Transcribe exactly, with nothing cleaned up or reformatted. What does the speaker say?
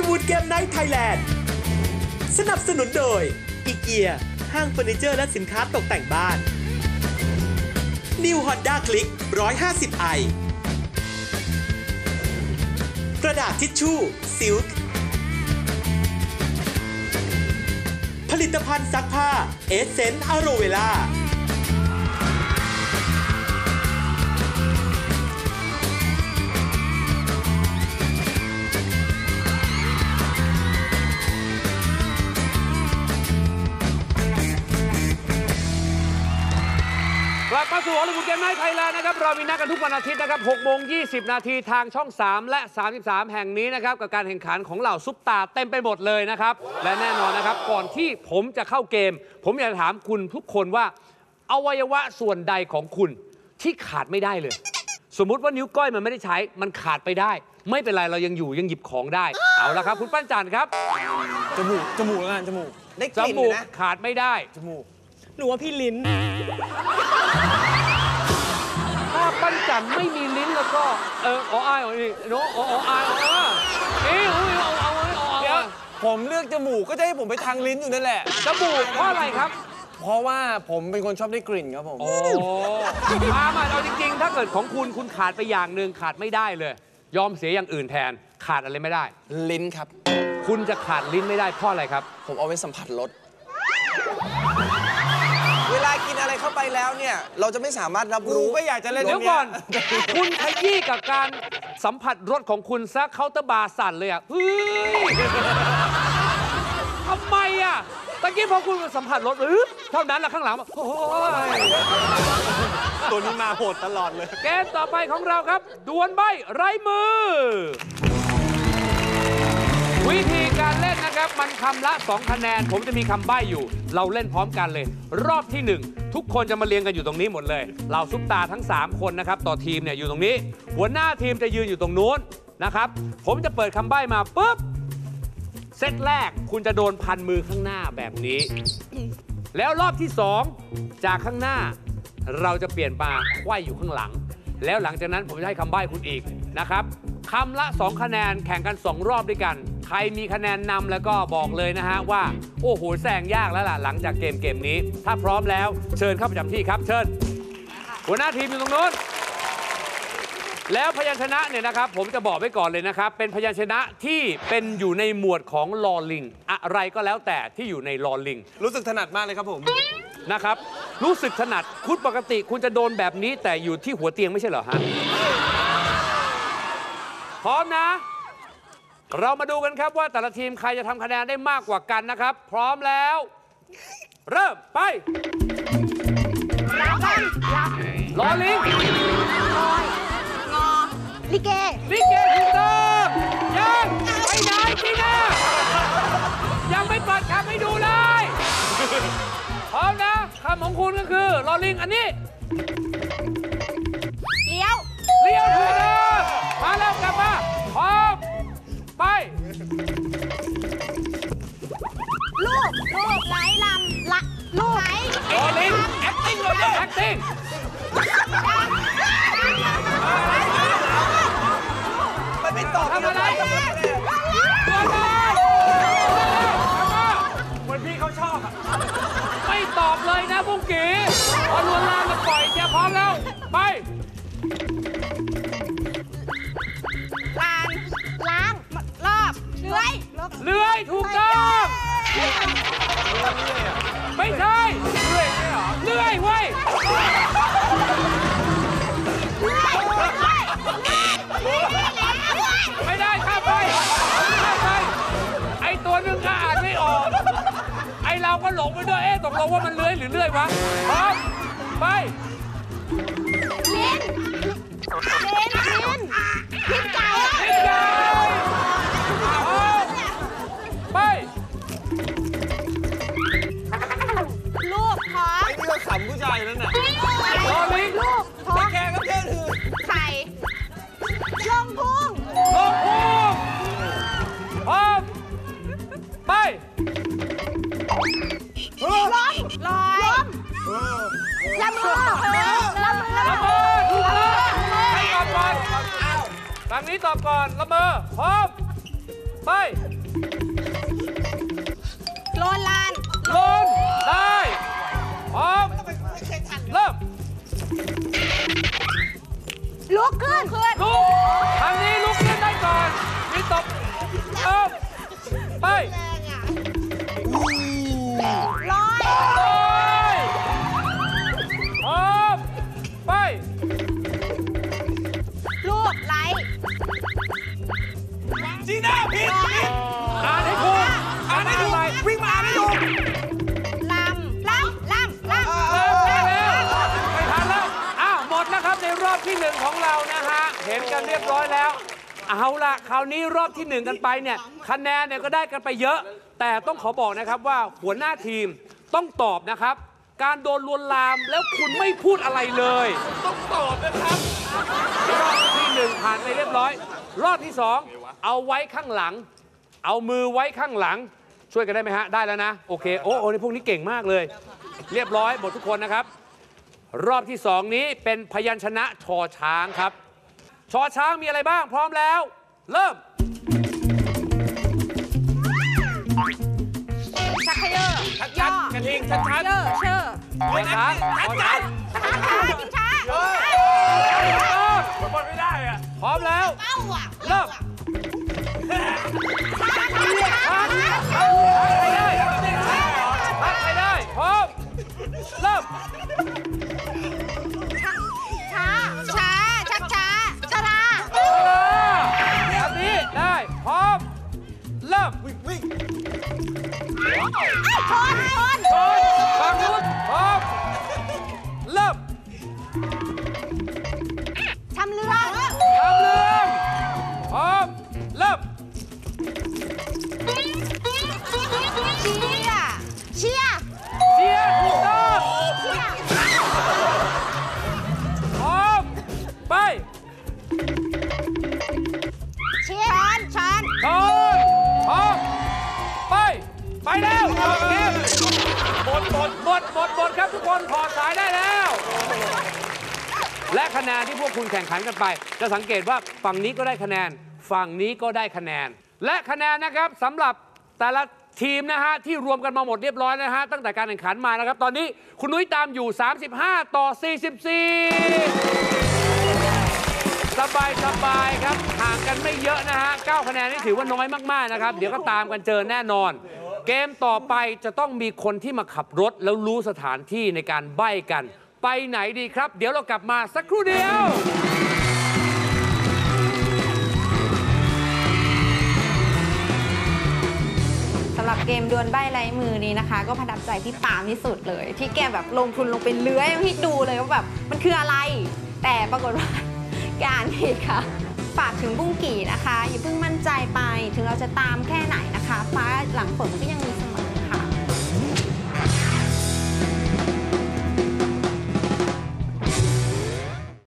ลิวูดเกมไนท์ไทยแลนด์สนับสนุนโดยอีเกียห้างเฟอร์นิเจอร์และสินค้าตกแต่งบ้าน New Honda Click หนึ่งร้อยห้าสิบไอ กระดาษทิชชู่ Silk ผลิตภัณฑ์ซักผ้า Essence Arovelaกลับมาสู่ฮอลลีวูดเกมไนท์ไทยแลนด์นะครับเรามีนัดกันทุกวันอาทิตย์นะครับหกโมงยี่สิบนาทีทางช่องสามและสามสิบสามแห่งนี้นะครับกับการแข่งขันของเหล่าซุปตาเต็มไปหมดเลยนะครับและแน่นอนนะครับก่อนที่ผมจะเข้าเกมผมอยากถามคุณทุกคนว่าอวัยวะส่วนใดของคุณที่ขาดไม่ได้เลยสมมุติว่านิ้วก้อยมันไม่ได้ใช้มันขาดไปได้ไม่เป็นไรเรายังอยู่ยังหยิบของได้เอาละครับคุณปั้นจันทร์ครับจมูกจมูกแล้วกันจมูกได้กลิ่นนะขาดไม่ได้จมูกหนูว่าพี่ลิ้นถ้าปั้นจันไม่มีลิ้นแล้วก็เอออ๋ออายอ๋อนี่เนาะอ๋ออ๋ออายอ๋อนี่เอาเอาเอาเดี๋ยวผมเลือกจมูกก็จะให้ผมไปทางลิ้นอยู่นั่นแหละจมูกเพราะอะไรครับเพราะว่าผมเป็นคนชอบได้กลิ่นครับผมโอ้มามาเอาจริงๆถ้าเกิดของคุณคุณขาดไปอย่างหนึ่งขาดไม่ได้เลยยอมเสียอย่างอื่นแทนขาดอะไรไม่ได้ลิ้นครับคุณจะขาดลิ้นไม่ได้เพราะอะไรครับผมเอาไว้สัมผัสรสเวลากินอะไรเข้าไปแล้วเนี่ยเราจะไม่สามารถรับรู้ไม่อยากจะเล่นเดี๋ยวก่อนคุณขยี้กับการสัมผัสรสของคุณซะเคาน์เตอร์บาร์สั่นเลยอ่ะเฮ้ยทำไมอ่ะตะกี้พอคุณสัมผัสรสอื้อเท่านั้นแหละข้างหลังโอ้ยตัวนี้มาโหดตลอดเลยเกมต่อไปของเราครับดวลใบไร้มือวิธีการเล่นนะครับมันคำละสองคะแนนผมจะมีคำใบ้อยู่เราเล่นพร้อมกันเลยรอบที่หนึ่งทุกคนจะมาเรียงกันอยู่ตรงนี้หมดเลยเราซุปตาทั้งสามคนนะครับต่อทีมเนี่ยอยู่ตรงนี้หัวหน้าทีมจะยืนอยู่ตรงนู้นนะครับผมจะเปิดคำใบ้มาปุ๊บเซตแรกคุณจะโดนพันมือข้างหน้าแบบนี้ แล้วรอบที่สองจากข้างหน้าเราจะเปลี่ยนมาไขว้อยู่ข้างหลังแล้วหลังจากนั้นผมจะให้คำใบ้คุณอีกนะครับคำละสองคะแนนแข่งกันสองรอบด้วยกันใครมีคะแนนนำแล้วก็บอกเลยนะฮะว่าโอ้โหแซงยากแล้วล่ะหลังจากเกมเกมนี้ถ้าพร้อมแล้วเชิญเข้าประจำที่ครับเชิญหัวหน้าทีมอยู่ตรงนู้นแล้วพยัญชนะเนี่ยนะครับผมจะบอกไว้ก่อนเลยนะครับเป็นพยัญชนะที่เป็นอยู่ในหมวดของลอลิงอะไรก็แล้วแต่ที่อยู่ในลอลิงรู้สึกถนัดมากเลยครับผมนะครับรู้สึกถนัดคุณปกติคุณจะโดนแบบนี้แต่อยู่ที่หัวเตียงไม่ใช่เหรอฮะพร้อมนะเรามาดูกันครับว่าแต่ละทีมใครจะทำคะแนนได้มากกว่ากันนะครับพร้อมแล้วเริ่มไปลาบันลาลอลิงลอยงอลิเกลิเกถูกต้องยังไปไหนที่หน้ายังไม่เปิดครับให้ดูเลยพร้อมนะคำของคุณก็คือลอลิงอันนี้เลี้ยวเลี้ยวถูกต้องมาแล้วกลับมาพร้อมไปลูกลูกไหลลำละลูกไหลโอลิง acting เลย acting มันไม่ตอบทำอะไรทำอะไรเหมือนพี่เขาชอบไม่ตอบเลยนะบุ้งกี้พอลวนลามมาปล่อยจะพร้อมแล้วไปเลื่อยเลื่อยถูกต้องไม่ใช่เลื่อยเหรอเลื่อยเว้ยไม่ได้ข้ามไปข้ามไปไอตัวนึงก็อ่านไม่ออกไอเราก็หลงไปด้วยเอ๊ะตกลงว่ามันเลื่อยหรือเลื่อยวะพร้อมไปเล่นเล่นเล่นพิษไก่ไปลูกท้องไอ้นี่ก็ขำผู้ชายนั่นน่ะลอลิงลูกท้องแกก็เท่ถือใส่ลงพุงลงพุงพร้อมไปล้มลอยล้มละเมอละเมอละเมอถูกต้องให้ตอบก่อนครั้งนี้ตอบก่อนละเมอพร้อมไป ไปโลนลานโลนได้พร้อมเริ่มลุกขึ้นลุกทางนี้ลุกขึ้นได้ก่อนมีตบเริ่มไปลอยลอยพร้อมไปลูกไหลจีน่าพิษอ่านให้ถูกอ่านให้ถูกวิ่งมาอ่านให้ถูกลำลำลำลำไม่ทันแล้วอ้าวหมดนะครับในรอบที่หนึ่งของเรานะฮะเห็นกันเรียบร้อยแล้วเอาละคราวนี้รอบที่หนึ่งกันไปเนี่ยคะแนนเนี่ยก็ได้กันไปเยอะแต่ต้องขอบอกนะครับว่าหัวหน้าทีมต้องตอบนะครับการโดนลวนลามแล้วคุณไม่พูดอะไรเลยต้องตอบนะครับรอบที่หนึ่งผ่านไปเรียบร้อยรอบที่สองเอาไว้ข้างหลังเอามือไว้ข้างหลังช่วยกันได้ไหมฮะได้แล้วนะโอเคโอ้โอ้นี่พวกนี้เก่งมากเลยเรียบร้อยหมดทุกคนนะครับรอบที่สองนี้เป็นพยัญชนะชอช้างครับชอช้างมีอะไรบ้างพร้อมแล้วเริ่มชักเขย่อชักยันกระทิงชักชันเชื่อเชื่อช้างช้างช้างช้างหมดไม่ได้อะพร้อมแล้วเริ่มชักเขย่อชักไปได้ชักไปได้พร้อมเริ่มช้าช้าชักช้าชราแบบนี้ได้พร้อมเริ่มวิ่งชนชนบางรุ่นพร้อมเริ่มทำเรื่องทำเรื่องพร้อมเริ่มเชียร์เชียร์เชียร์ถูกต้องพร้อมไปเชียร์ชนชนพร้อมไปไปแล้วหมดเกมหมดหมดหมดหมดหมดครับทุกคนถอดสายได้แล้วและคะแนนที่พวกคุณแข่งขันกันไปจะสังเกตว่าฝั่งนี้ก็ได้คะแนนฝั่งนี้ก็ได้คะแนนและคะแนนนะครับสำหรับแต่ละทีมนะฮะที่รวมกันมาหมดเรียบร้อยนะฮะตั้งแต่การแข่งขันมานะครับตอนนี้คุณนุ้ยตามอยู่สามสิบห้าต่อสี่สิบสี่สบายสบายครับห่างกันไม่เยอะนะฮะเก้าคะแนนนี่ถือว่าน้อยมากๆนะครับเดี๋ยวก็ตามกันเจอแน่นอนเกมต่อไปจะต้องมีคนที่มาขับรถแล้วรู้สถานที่ในการใบ้กันไปไหนดีครับเดี๋ยวเรากลับมาสักครู่เดียวสำหรับเกมดวลใบ้ไร้มือนี้นะคะก็ประทับใจพี่ปามที่สุดเลยที่แกแบบลงทุนลงไปเลื้อยพี่ดูเลยว่าแบบมันคืออะไรแต่ปรากฏว่าแกอ่านผิดค่ะฝากถึงบุ้งกี่นะคะอย่าเพิ่งมั่นใจไปถึงเราจะตามแค่ไหนนะคะฟ้าหลังฝนก็ยัง